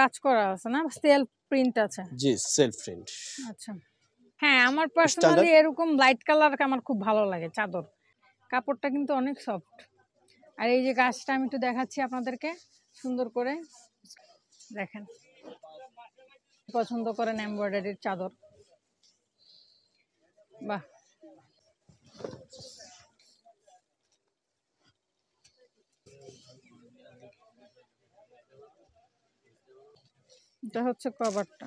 কাজ করা আছে না, সেলফ প্রিন্ট আছে? জি সেলফ প্রিন্ট। আচ্ছা হ্যাঁ, আমার পার্সোনালি এরকম লাইট কালার আমার খুব ভালো লাগে চাদর, কাপড়টা কিন্তু অনেক সফট। আর এই যে গাছটা আমি একটু দেখাচ্ছি আপনাদেরকে সুন্দর করে, দেখেন পছন্দ করেন এমব্রয়ডারির চাদর, বাহ। এটা হচ্ছে কভারটা,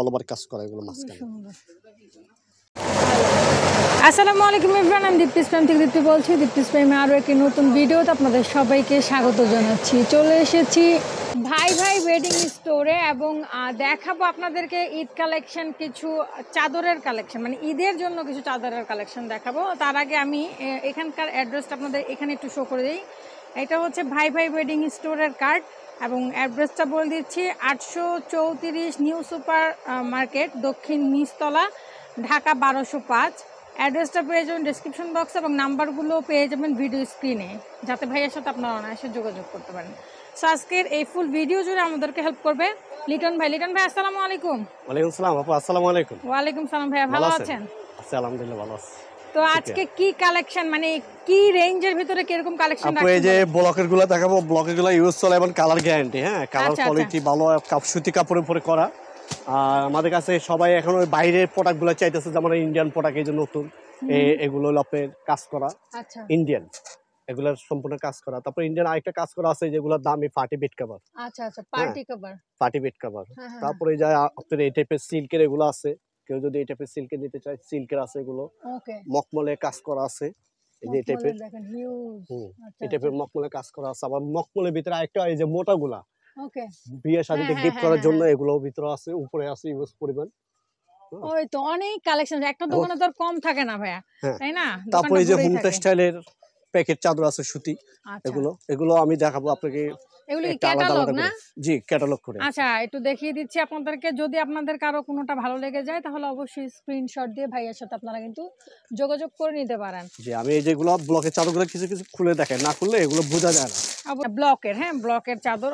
অল ওভার কাজ করা এগুলো মাঝখানে। আসসালামু আলাইকুম এভরিওয়ান, আমি দীপ্তি স্প্যাম থেকে দীপ্তি বলছি। দীপ্তি স্প্যামে আরও একটি নতুন ভিডিওতে আপনাদের সবাইকে স্বাগত জানাচ্ছি। চলে এসেছি ভাই ভাই ওয়েডিং স্টোরে এবং দেখাবো আপনাদেরকে ঈদ কালেকশন, কিছু চাদরের কালেকশন, মানে ঈদের জন্য কিছু চাদরের কালেকশন দেখাবো। তার আগে আমি এখানকার অ্যাড্রেসটা আপনাদের এখানে একটু শো করে দিই। এটা হচ্ছে ভাই ভাই ওয়েডিং স্টোরের কার্ড এবং অ্যাড্রেসটা বলে দিচ্ছি, 834 নিউ সুপার মার্কেট, দক্ষিণ নিচতলা, ঢাকা 1205। অ্যাড্রেসটা পেয়ে যাবেন ডিসক্রিপশন বক্স এবং নাম্বারগুলো পেয়ে যাবেন ভিডিও স্ক্রিনে, যাতে ভাইয়ের সাথে আপনারা অনায়াসে যোগাযোগ করতে পারেন। সো আজকের এই ফুল ভিডিও জুড়ে আমাদেরকে হেল্প করবে লিটন ভাই। লিটন ভাই আসসালামু আলাইকুম। ওয়ালাইকুম সালাম আপু, আসসালামু আলাইকুম। ওয়ালাইকুম সালাম ভাইয়া, ভালো আছেন? আলহামদুলিল্লাহ ভালো আছি। তো আজকে কি কালেকশন, মানে কি রেঞ্জের ভিতরে কি রকম কালেকশন আছে? এই যে ব্লকেরগুলো দেখাবো, ব্লকেরগুলো ইউজ চলে এবং কালার গ্যারান্টি, হ্যাঁ কালার কোয়ালিটি ভালো, সুতি কাপড়ের উপরে করা। আর আমাদের কাছে সবাই এখন ওই বাইরের প্রোডাক্টগুলো চাইতেছে, যেমন ইন্ডিয়ান প্রোডাক্ট, এই যে নতুন এগুলো লপের কাজ করা, আচ্ছা ইন্ডিয়ান এগুলোর সম্পূর্ণ কাজ করা। তারপর ইন্ডিয়ান আরেকটা কাজ করা আছে যেগুলো দামি, পার্টি বেড কভার, আচ্ছা আচ্ছা party cover, party bed cover. তারপরে যা আপনার এই টাইপের সিল্কের এগুলো আছে, কেউ যদি এই টাইপের সিল্কে নিতে চায় সিল্কের আছে এগুলো, মখমলে কাজ করা আছে। এই যে টাইপের এই টাইপের মখমলে কাজ করা আছে। আবার মখমলের ভিতরে আরেকটা এই যে মোটাগুলা, ওকে বিয়ে শাদীতে গিফট করার জন্য এগুলো ভিতরে আছে, উপরে আছে ইউজ পরিমাণ। ওই তো অনেক কালেকশন, একটা দোকানে তো কম থাকে না ভাইয়া, তাই না? তারপর এই যে হোম টেক্সটাইলের প্যাকেট চাদর আছে সুতি, এগুলো এগুলো আমি দেখাবো আপনাকে। এগুলো ক্যাটালগ না? জি ক্যাটালগ করে। আচ্ছা একটু দেখিয়ে দিচ্ছি আপনাদেরকে, যদি আপনাদের কারো কোনোটা ভালো লেগে যায় তাহলে অবশ্যই স্ক্রিনশট দিয়ে ভাইয়ের সাথে আপনারা কিন্তু যোগাযোগ করে নিতে পারেন। জি আমি এই যেগুলো ব্লকের চাদরগুলো কিছু কিছু খুলে দেখাই, না খুললে এগুলো বোঝা যায় না। ব্লকের, হ্যাঁ ব্লকের চাদর,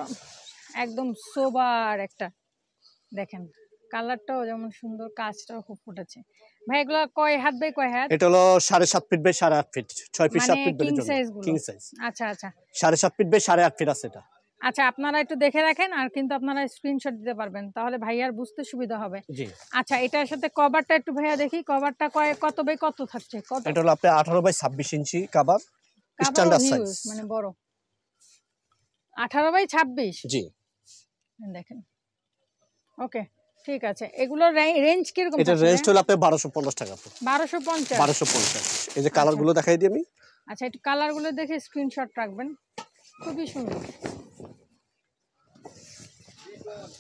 একদম সোবার একটা, দেখেন কালারটাও যেমন সুন্দর, কাজটাও খুব ফুটেছে। ভাই এগুলো কয় হাত বাই কয় হাত? এটা হলো 7.5 feet by 7.5 feet, 6 feet 7 feet by king size. আচ্ছা আচ্ছা 7.5 ফিট বাই 7.5 ফিট আছে এটা। আচ্ছা আপনারা একটু দেখে রাখেন, আর কিন্তু আপনারা স্ক্রিনশট দিতে পারবেন, তাহলে ভাইয়ার বুঝতে সুবিধা হবে। জি আচ্ছা, এটার সাথে কভারটা একটু ভাইয়া দেখি, কভারটা কত বাই কত থাকছে? কত? এটা হলো আপনার 18 by 26 inch cover, standard size, মানে বড়। 18 বাই 26 জি দেখেন, ওকে ঠিক আছে। এগুলোর রেঞ্জ কি রকম? এটা রেঞ্জ হলো আপনার 1250 টাকা। 1250 1250 এই যে কালার গুলো দেখাই দিই আমি। আচ্ছা একটু কালার গুলো দেখে স্ক্রিনশট রাখবেন, খুবই সুন্দর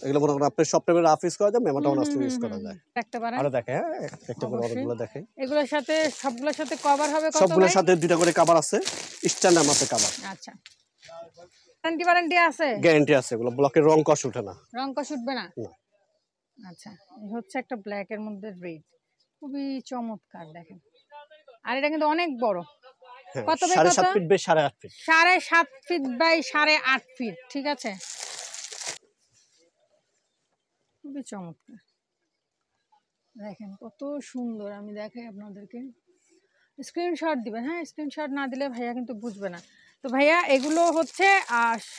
এগুলো। বড় করে আপনি সব টাইপের রাফ ইউজ করা যায়, মেমাটাউন আস্তে ইউজ করা যায়, দেখতে পারেন। আরো দেখেন একটা করে অনেকগুলো দেখেন, এগুলোর সাথে সবগুলোর সাথে কভার হবে কত? সবগুলোর সাথে দুইটা করে কভার আছে, স্ট্যান্ডার্ড মাপে কভার। আচ্ছা গ্যারান্টি ওয়ারেন্টি আছে? গ্যারান্টি আছে, এগুলো ব্লকের রং কষ উঠে না, রং কষ উঠবে না। আচ্ছা এই হচ্ছে একটা ব্ল্যাক এর মধ্যে রেড, খুবই চমৎকার দেখেন। আর এটা কিন্তু অনেক বড়, কত বাই কত? 7.5 feet by 7.5 feet, 7.5 feet by 8.5 feet, ঠিক আছে খুবই চমৎকার। দেখেন কত সুন্দর, আমি দেখাই আপনাদেরকে, স্ক্রিনশট দিবেন। হ্যাঁ স্ক্রিনশট না দিলে ভাইয়া কিন্তু বুঝবে না। তো ভাইয়া এগুলো হচ্ছে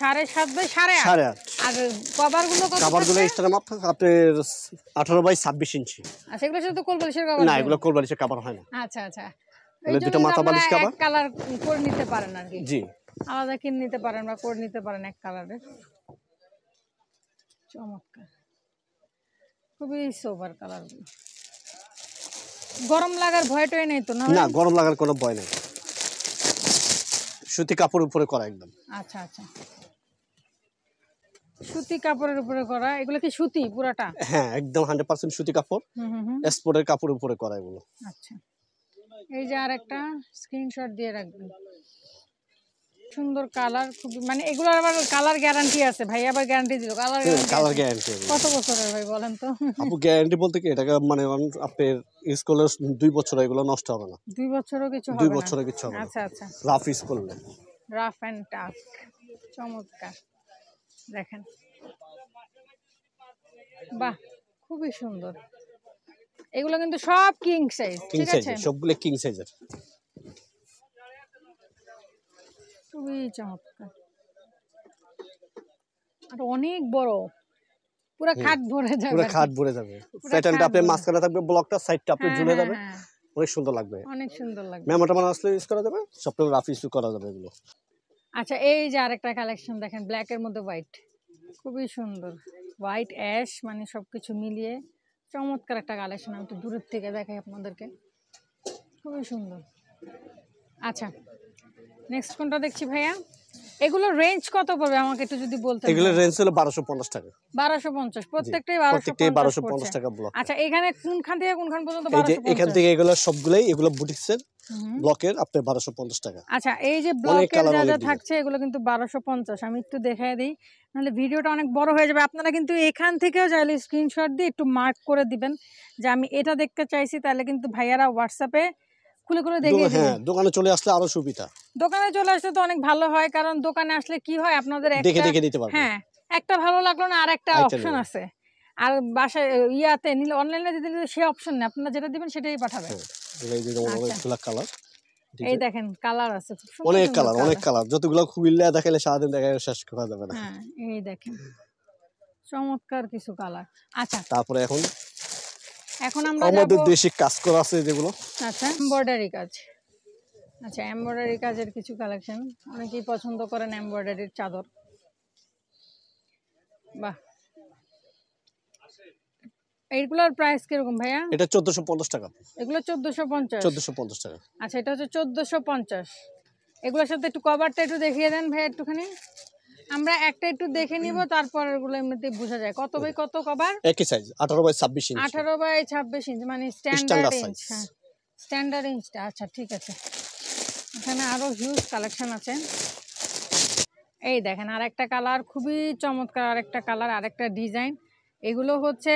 7.5 বাই 8.5, আর কভারগুলো কত? কভারগুলো এক্সট্রা মাপ আপনি 18 বাই 26 ইঞ্চি। আচ্ছা এগুলো শুধু কোলবালিশের কভার না? এগুলো কোলবালিশের কভার হয় না। আচ্ছা আচ্ছা এই দুটো মাথা বালিশ কভার, এক কালার করে নিতে পারেন আর কি। জি আলাদা কিনে নিতে পারেন বা করে নিতে পারেন এক কালারে, চমৎকার খুবই সোবার কালারগুলো। গরম লাগার ভয়টাই নেই তো? না গরম লাগার কোনো ভয় নেই, সুতি কাপড়ের উপরে করা একদম। আচ্ছা আচ্ছা সুতি কাপড়ের উপরে করা, এগুলো কি সুতি পুরাটা? হ্যাঁ একদম 100% সুতি কাপড়, এক্সপোর্টের কাপড়ের উপরে করা এগুলো। আচ্ছা এই যে আরেকটা স্ক্রিনশট দিয়ে রাখবেন, সুন্দর কালার খুব, মানে এগুলো আবার কালার গ্যারান্টি আছে? ভাই আবার গ্যারান্টি দিল? কালার গ্যারান্টি কত বছরের ভাই বলেন তো? আপু গ্যারান্টি বলতে কি, এটাকে মানে আপনি ইউজ করলে 2 বছর এগুলো নষ্ট হবে না। 2 বছরও কিছু হবে না? 2 বছরও কিছু হবে না। আচ্ছা আচ্ছা রাফ ইউজ করলে, রাফ এন্ড টাফ, চমৎকার দেখেন। বাহ খুবই সুন্দর এগুলো কিন্তু সব কিং সাইজ ঠিক আছে সবগুলো কিং সাইজের খুবই চমৎকার আর অনেক বড় পুরো খাট ভরে যাবে প্যাটার্নটা আপনি মাসখানা থাকবে ব্লকটা সাইডটা আপনি ঝুলে যাবে অনেক সুন্দর লাগবে মেমোটা মানে আসলে ইউজ করা যাবে সবগুলো রাফ ইস্যু করা যাবে এগুলো আচ্ছা এই যে আরেকটা কালেকশন দেখেন ব্ল্যাক এর মধ্যে হোয়াইট খুবই সুন্দর হোয়াইট অ্যাশ মানে সবকিছু মিলিয়ে চমৎকার একটা কালেকশন আমি তো দূরের থেকে দেখাই আপনাদেরকে খুবই সুন্দর আচ্ছা নেক্সট কোনটা দেখছি ভাইয়া এগুলো রেঞ্জ কত পড়বে আমাকে একটু যদি বলতে এগুলো রেঞ্জ হলো 1250 টাকা 1250 প্রত্যেকটাই 1250 টাকা ব্লক আচ্ছা এখানে কোনখান থেকে কোনখান পর্যন্ত 1250 এই যে এখান থেকে এগুলো সবগুলাই এগুলো বুটিকসের ব্লকের আপনি 1250 টাকা আচ্ছা এই যে ব্লকের যা থাকছে এগুলো কিন্তু 1250 আমি একটু দেখায় দেই তাহলে ভিডিওটা অনেক বড় হয়ে যাবে আপনারা কিন্তু এখান থেকেও চাইলে স্ক্রিনশট দিয়ে একটু মার্ক করে দিবেন যে আমি এটা দেখতে চাইছি তাহলে কিন্তু ভাইয়ারা WhatsApp এ খুলে করে দেখিয়ে দেন হ্যাঁ দোকানে চলে আসলে আরো সুবিধা দোকানে চলে আসলে তো অনেক ভালো হয় কারণ দোকানে আসলে কি হয় আপনাদের একটা দেখে দেখে দিতে পারবেন হ্যাঁ একটা ভালো লাগলো না আরেকটা অপশন আছে আর বাসা ইয়াতে নিলে অনলাইনে যদি সেই অপশন না আপনারা যেটা দিবেন সেটাই পাঠাবেন এই যে অনেকগুলা কালার এই দেখেন কালার আছে খুব সুন্দর অনেক কালার যতগুলো খুললে দেখালে সারাদিন দেখা শেষ করা যাবে না হ্যাঁ এই দেখেন চমৎকার কিছু কালার আচ্ছা তারপরে এখন আমরা আমাদের দেশি কাজ করা আছে যেগুলো আচ্ছা এমব্রয়ডারি কাজ আচ্ছা এমব্রয়ডারি কাজের কিছু কালেকশন অনেকেই পছন্দ করেন এমব্রয়ডারির চাদর বাহ এইগুলোর প্রাইস কি রকম ভাইয়া এটা 1450 টাকা এগুলো 1450 টাকা আচ্ছা এটা হচ্ছে 1450 এগুলোর সাথে একটু কভারটা একটু দেখিয়ে দেন ভাই একটুখানি আমরা একটা একটু দেখে নিব তারপর এগুলো এমনিতেই বোঝা যায় কত বাই কত কভার একই size 18 by 26 inch 18 by 26 inch মানে স্ট্যান্ডার্ড ইঞ্চ স্ট্যান্ডার্ড ইঞ্চটা আচ্ছা ঠিক আছে এখানে আরো হিউজ কালেকশন আছে এই দেখেন আরেকটা কালার খুবই চমৎকার আরেকটা কালার আরেকটা ডিজাইন এগুলো হচ্ছে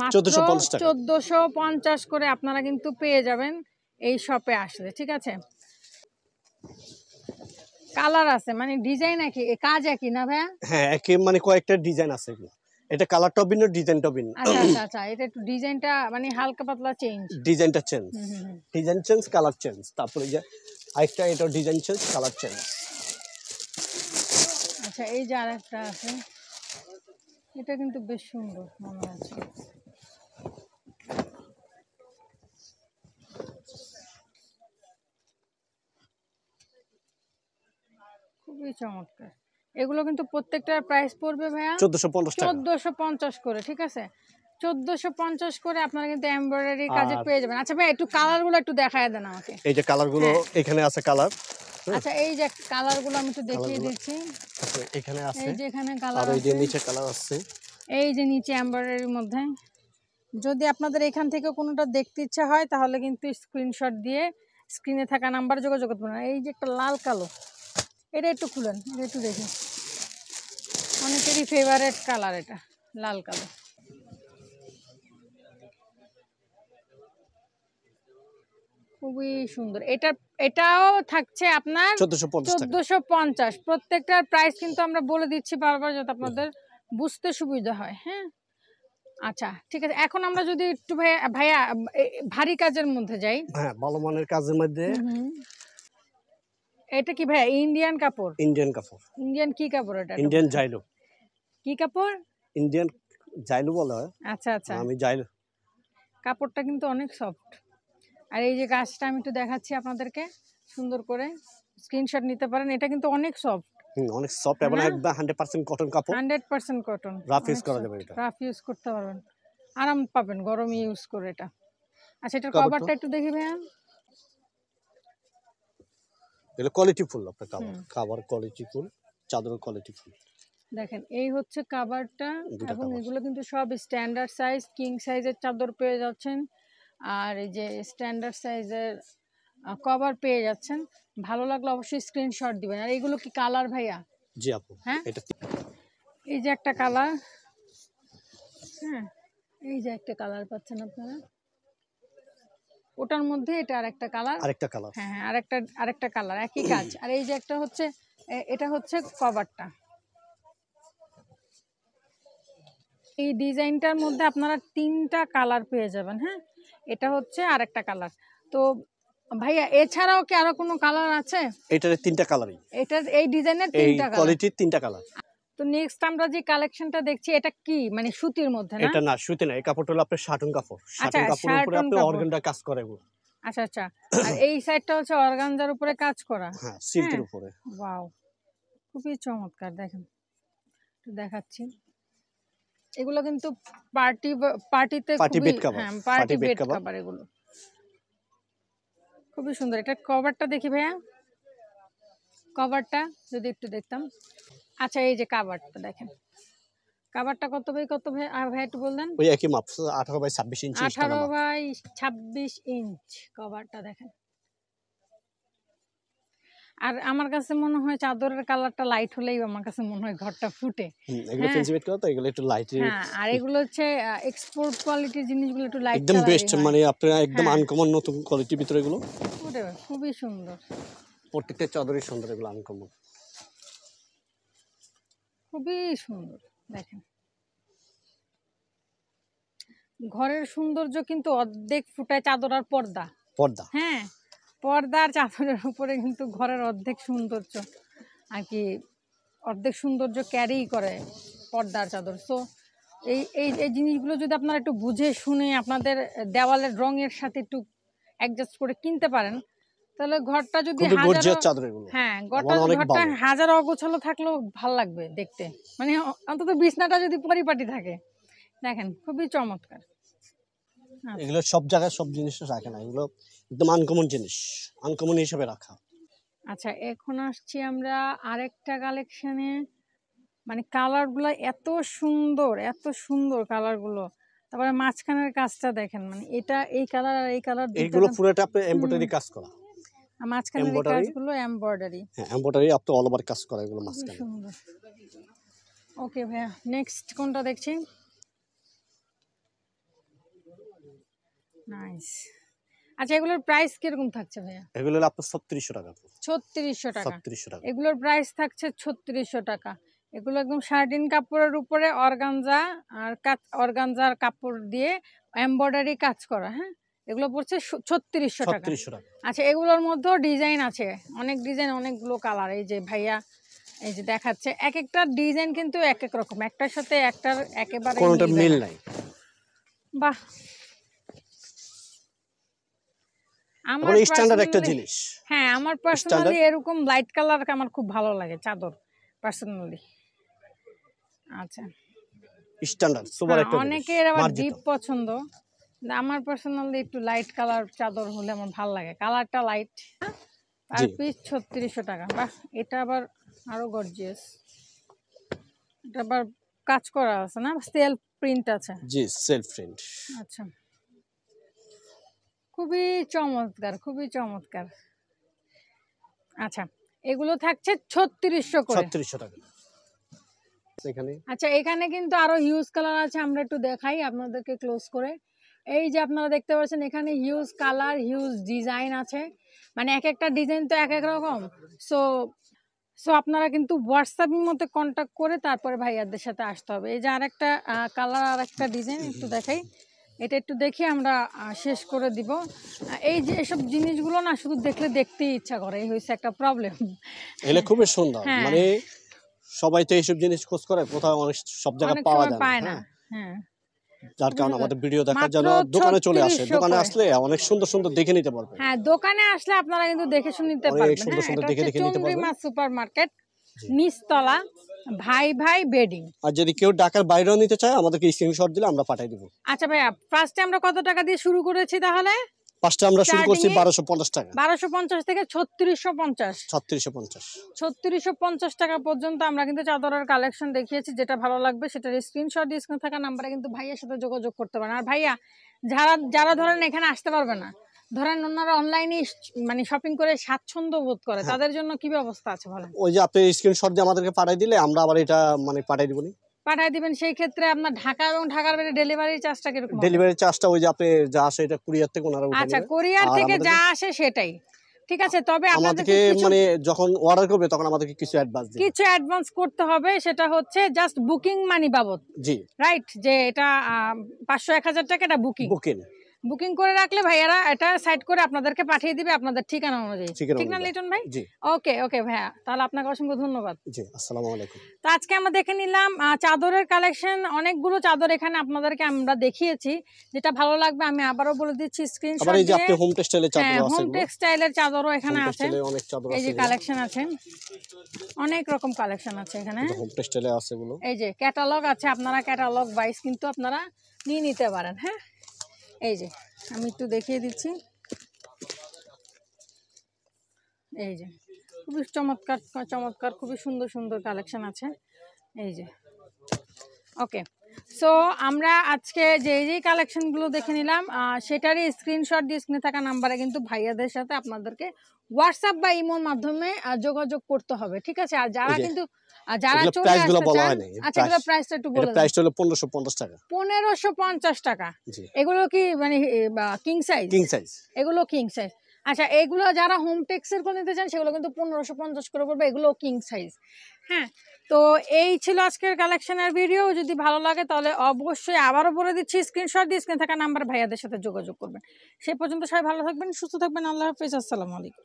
মাত্র 1450 করে আপনারা কিন্তু পেয়ে যাবেন এই শপে আসলে ঠিক আছে কালার আছে মানে ডিজাইন নাকি কাজ একই না ভাই হ্যাঁ একই মানে কয়েকটা ডিজাইন আছে এগুলো এটা কালারটা ভিন্ন ডিজাইনটা ভিন্ন আচ্ছা আচ্ছা আচ্ছা এটা একটু ডিজাইনটা মানে হালকা পাতলা চেঞ্জ ডিজাইনটা change design change colour change তারপরে যে আরেকটা এটা ডিজাইন চেঞ্জ কালার চেঞ্জ আচ্ছা এই যে আরেকটা আছে এটা কিন্তু বেশ সুন্দর মনে হচ্ছে খুবই চমৎকার এগুলো কিন্তু প্রত্যেকটার প্রাইস পড়বে ভাইয়া 1450 টাকা 1450 করে ঠিক আছে 1450 করে আপনারা কিন্তু এমব্রয়ডারি কাজে পেয়ে যাবেন আচ্ছা ভাই একটু কালারগুলো একটু দেখায় দেন আমাকে এই যে কালারগুলো এখানে আছে কালার আচ্ছা এই যে কালারগুলো আমি একটু দেখিয়ে দিচ্ছি এখানে আছে এই যে এখানে কালার আর এই যে নিচে কালার আছে এই যে নিচে এমব্রয়ডারির মধ্যে যদি আপনাদের এখান থেকে কোনোটা দেখতে ইচ্ছা হয় তাহলে কিন্তু স্ক্রিনশট দিয়ে স্ক্রিনে থাকা নাম্বার যোগাযোগ করবেন এই যে একটা লাল কালো এটা একটু খুলেন এটা একটু দেখি অনেকেরই ফেভারিট কালার এটা লাল কালো খুবই সুন্দর এটা এটাও থাকছে আপনার 1450 প্রত্যেকটার প্রাইস কিন্তু আমরা বলে দিচ্ছি বারবার যাতে আপনাদের বুঝতে সুবিধা হয় হ্যাঁ আচ্ছা ঠিক আছে এখন আমরা যদি একটু ভাইয়া ভারী কাজের মধ্যে যাই হ্যাঁ ভালো মানের কাজের মধ্যে এটা কি ভাই ইন্ডিয়ান কাপড় ইন্ডিয়ান কি কাপড় এটা ইন্ডিয়ান জাইলো কি কাপড় ইন্ডিয়ান জাইলো বলা হয় আচ্ছা আচ্ছা আমি জাইলো কাপড়টা কিন্তু অনেক সফট আর এই যে কাজটা আমি একটু দেখাচ্ছি আপনাদেরকে সুন্দর করে স্ক্রিনশট নিতে পারেন এটা কিন্তু অনেক সফট অনেক সফট এবং একদম 100% কটন কাপড় 100% কটন রাফ ইউজ করা যাবে এটা রাফ ইউজ করতে পারবেন আরাম পাবেন গরমে ইউজ করে এটা আচ্ছা এটার কভারটা একটু দেখি ভাই এগুলো কোয়ালিটি ফুল আপনার কভার কোয়ালিটি ফুল চাদর কোয়ালিটি ফুল দেখেন এই হচ্ছে কভারটা এবং এগুলো কিন্তু সব স্ট্যান্ডার্ড সাইজ কিং সাইজের চাদর পেয়ে যাচ্ছেন আর এই যে স্ট্যান্ডার্ড সাইজের কভার পেয়ে যাচ্ছেন ভালো লাগলে অবশ্যই স্ক্রিনশট দিবেন আর এগুলো কি কালার ভাইয়া জি আপু হ্যাঁ এটা এই যে একটা কালার হ্যাঁ এই যে একটা কালার পাচ্ছেন আপনারা ওটার মধ্যে এটা আরেকটা কালার হ্যাঁ হ্যাঁ আরেকটা কালার একই কাজ আর এই যে একটা হচ্ছে এটা হচ্ছে কভারটা এই ডিজাইনটার মধ্যে আপনারা তিনটা কালার পেয়ে যাবেন। হ্যাঁ, এটা হচ্ছে আরেকটা কালার। তো ভাইয়া এছাড়াও কি আরো কোনো কালার আছে? এটার তিনটা কালারই, এটা এই ডিজাইনের তিনটা কালার, কোয়ালিটির তিনটা কালার। তো নেক্সট আমরা যে কালেকশনটা দেখছি এটা কি, মানে সুতির মধ্যে না? এটা না সুতি না, এই কাপড়টা হলো আপনার শাটন কাপড়। শাটন কাপড়ের উপরে আপনি অর্গানজা কাজ করে। আচ্ছা আচ্ছা, আর এই সাইডটা হচ্ছে অর্গানজার উপরে কাজ করা। হ্যাঁ, সিল্কের উপরে। ওয়াও, খুবই চমৎকার। দেখেন একটু দেখাচ্ছি, এগুলো কিন্তু পার্টিতে খুবই, হ্যাঁ পার্টি বেড কভার, এগুলো খুবই সুন্দর। এটা কভারটা দেখি ভাইয়া, কভারটা যদি একটু দেখতাম। আচ্ছা এই যে কভারটা দেখেন, কভারটা কত বাই কত ভাই একটু বললেন? ওই একই মাপ, 18 বাই 26 ইঞ্চি। 18 বাই 26 ইঞ্চি কভারটা দেখেন। আর আমার কাছে মনে হয় চাদরের কালারটা লাইট হলেই আমার কাছে মনে হয় ঘরটা ফুটে। এগুলো সেন্সিটিভ তো, এগুলো একটু লাইট। হ্যাঁ, আর এগুলো হচ্ছে এক্সপোর্ট কোয়ালিটির জিনিসগুলো একটু লাইট, একদম বেস্ট, মানে আপনারা একদম আনকমন নতুন কোয়ালিটির ভিতরে এগুলো। খুবই সুন্দর, প্রত্যেকটা চাদরই সুন্দর, এগুলো আনকমন, খুবই সুন্দর। দেখেন ঘরের সৌন্দর্য কিন্তু অর্ধেক ফুটায় চাদর আর পর্দা। পর্দা, হ্যাঁ পর্দার চাদরের উপরে কিন্তু ঘরের অর্ধেক সৌন্দর্য আর কি, অর্ধেক সৌন্দর্য ক্যারি করে পর্দার চাদর। সো এই এই এই জিনিসগুলো যদি আপনারা একটু বুঝে শুনে আপনাদের দেওয়ালের রঙের সাথে একটু অ্যাডজাস্ট করে কিনতে পারেন, তাহলে ঘরটা যদি হ্যাঁ ঘরটা হাজার অগোছালো থাকলেও ভাল লাগবে দেখতে, মানে অন্তত বিছনাটা যদি পরিপাটি থাকে। দেখেন খুবই চমৎকার, এগুলো সব জায়গায় সব জিনিস রাখে না, এগুলো একদম আনকমন জিনিস, আনকমন হিসেবে রাখা। আচ্ছা এখন আসছি আমরা আরেকটা কালেকশনে, মানে কালারগুলো এত সুন্দর, এত সুন্দর কালারগুলো। তারপরে মাঝখানের কাজটা দেখেন, মানে এটা এই কালার আর এই কালার, এগুলো পুরোটা আপনি এমব্রয়ডারি কাজ করা। মাঝখানের কাজগুলো এমব্রয়ডারি, হ্যাঁ এমব্রয়ডারি আপনি অল ওভার কাজ করা এগুলো মাঝখানে। ওকে ভাইয়া নেক্সট কোনটা দেখছি? নাইস। আচ্ছা এগুলোর প্রাইস কি রকম থাকছে ভাইয়া? এগুলো হলো আপনার 3600 টাকা। 3600 টাকা, 3600 টাকা এগুলোর প্রাইস থাকছে। 3600 টাকা এগুলো একদম শার্টিন কাপড়ের উপরে অর্গানজা আর অর্গানজার কাপড় দিয়ে এমব্রয়ডারি কাজ করা। হ্যাঁ এগুলো পড়ছে 3600 টাকা। আচ্ছা এগুলোর মধ্যেও ডিজাইন আছে, অনেক ডিজাইন, অনেকগুলো কালার। এই যে ভাইয়া এই যে দেখাচ্ছে, এক একটা ডিজাইন কিন্তু এক এক রকম, একটার সাথে একটার একেবারে কোনোটা মিল নাই। বাহ, আমার স্ট্যান্ডার্ড একটা জিনিস। হ্যাঁ আমার পার্সোনালি এরকম লাইট কালার আমার খুব ভালো লাগে চাদর পার্সোনালি। আচ্ছা স্ট্যান্ডার্ড সুপার একটা, অনেকের আবার ডিপ পছন্দ, আমার পার্সোনালি একটু লাইট কালার চাদর হলে আমার ভালো লাগে, কালারটা লাইট। আর পিস 3600 টাকা। বাহ, এটা আবার আরো গর্জিয়াস, এটা আবার কাজ করা আছে না, সেলফ প্রিন্ট আছে। জি সেলফ প্রিন্ট। আচ্ছা খুবই চমৎকার, খুবই চমৎকার। আচ্ছা এগুলো থাকছে 3600 করে, 3600 টাকা এখানে। আচ্ছা এখানে কিন্তু আরো হিউজ কালার আছে, আমরা একটু দেখাই আপনাদেরকে ক্লোজ করে। এই যে আপনারা দেখতে পাচ্ছেন এখানে হিউজ কালার, হিউজ ডিজাইন আছে, মানে এক একটা ডিজাইন তো এক এক রকম। সো সো আপনারা কিন্তু হোয়াটসঅ্যাপের মধ্যে কন্ট্যাক্ট করে তারপরে ভাইয়াদের সাথে আসতে হবে। এই যে আরেকটা কালার, আরেকটা ডিজাইন একটু দেখাই, এটা একটু দেখে আমরা শেষ করে দিব। এই যে এসব জিনিসগুলো না শুধু দেখলে দেখতেই ইচ্ছা করে, এই হয়েছে একটা প্রবলেম। এগুলো খুবই সুন্দর, মানে সবাই তো এইসব জিনিস খোঁজ করে, কোথাও অনেক সব জায়গা পাওয়া যায় না। হ্যাঁ যার কারণে আমাদের ভিডিও দেখার জন্য দোকানে চলে আসে, দোকানে আসলে অনেক সুন্দর সুন্দর দেখে নিতে পারবেন। হ্যাঁ দোকানে আসলে আপনারা কিন্তু দেখে শুনে নিতে পারবেন। সুন্দর সুন্দর দেখে দেখে নিতে পারবেন। মাছ সুপারমার্কেট, নিচতলা, ভাই ভাই বেডিং। আর যদি কেউ ঢাকার বাইরেও নিতে চায় আমাদেরকে স্ক্রিনশট দিলে আমরা পাঠিয়ে দেব। আচ্ছা ভাইয়া ফার্স্টে আমরা কত টাকা দিয়ে শুরু করেছি তাহলে? ফার্স্টে আমরা শুরু করছি 1250 টাকা, 1250 থেকে 3650, 3650 টাকা পর্যন্ত আমরা কিন্তু চাদরের কালেকশন দেখিয়েছি। যেটা ভালো লাগবে সেটার স্ক্রিনশট ডিসক্রিপশনে থাকা নম্বরে কিন্তু ভাইয়ার সাথে যোগাযোগ করতে পারেন। আর ভাইয়া যারা যারা ধরেন এখানে আসতে পারবে না, ধরেন ওনারা অনলাইনে মানে শপিং করে স্বাচ্ছন্দ্য বোধ করে, তাদের জন্য কি ব্যবস্থা আছে বলেন? ওই যে আপনি স্ক্রিনশট দিয়ে আমাদেরকে পাঠিয়ে দিলে আমরা আবার এটা মানে পাঠিয়ে দিব, পাঠিয়ে দিবেন। সেই ক্ষেত্রে আপনার ঢাকা এবং ঢাকার বাইরে ডেলিভারি চার্জটা কি রকম? ডেলিভারি চার্জটা ওই যে আপনি যা আসে এটা কুরিয়ার থেকে ওনারা উঠায়। আচ্ছা কুরিয়ার থেকে যা আসে সেটাই, ঠিক আছে। তবে আপনাদেরকে মানে যখন অর্ডার করবে তখন আমাদেরকে কিছু অ্যাডভান্স দিতে হবে, কিছু অ্যাডভান্স করতে হবে। সেটা হচ্ছে জাস্ট বুকিং মানি বাবদ, জি রাইট, যে এটা 500 1000 টাকা এটা বুকিং বুকিং করে রাখলে ভাইয়ারা এটা সাইড করে আপনাদেরকে পাঠিয়ে দিবে আপনাদের ঠিকানা অনুযায়ী, ঠিক না লিটন ভাই? ওকে ওকে ভাইয়া, তাহলে আপনাকে অসংখ্য ধন্যবাদ। জি আসসালামু আলাইকুম। তো আজকে আমরা দেখে নিলাম চাদরের কালেকশন, অনেকগুলো চাদর এখানে আপনাদেরকে আমরা দেখিয়েছি। যেটা ভালো লাগবে আমি আবারো বলে দিচ্ছি স্ক্রিনশট দিয়ে, এই যে আপনাদের হোম টেক্সটাইলের চাদর আছে, হোম টেক্সটাইলের চাদরও এখানে আছে, এই যে কালেকশন আছে, অনেক রকম কালেকশন আছে এখানে হোম টেক্সটাইলে আছে গুলো। এই যে ক্যাটালগ আছে, আপনারা ক্যাটালগ ওয়াইজ কিন্তু আপনারা নিয়ে নিতে পারেন। হ্যাঁ এই যে আমি একটু দেখিয়ে দিচ্ছি, এই যে খুবই চমৎকার চমৎকার খুবই সুন্দর সুন্দর কালেকশন আছে এই যে। ওকে সো আমরা আজকে যেই কালেকশনগুলো দেখে নিলাম সেটারই স্ক্রিনশট দিয়ে স্ক্রিনে থাকা নাম্বারে কিন্তু ভাইয়াদের সাথে আপনাদেরকে হোয়াটসঅ্যাপ বা ইমোর মাধ্যমে যোগাযোগ করতে হবে, ঠিক আছে? আর যারা কিন্তু যারা চলে আসছে এগুলো প্রাইসটা একটু বলে দাও, প্রাইসটা হলো 1550 টাকা, 1550 টাকা। এগুলো কি মানে কিং সাইজ? কিং সাইজ, এগুলো কিং সাইজ। আচ্ছা এগুলো যারা হোম টেক্সের কোন নিতে চান সেগুলো কিন্তু 1550 করে পড়বে, এগুলো কিং সাইজ। হ্যাঁ তো এই ছিল আজকের কালেকশনের ভিডিও। যদি ভালো লাগে তাহলে অবশ্যই আবারও বলে দিচ্ছি স্ক্রিনশট দিয়ে স্ক্রিনে থাকা নাম্বার ভাইয়াদের সাথে যোগাযোগ করবেন। সে পর্যন্ত সবাই ভালো থাকবেন, সুস্থ থাকবেন। আল্লাহ হাফেজ, আসসালামু আলাইকুম।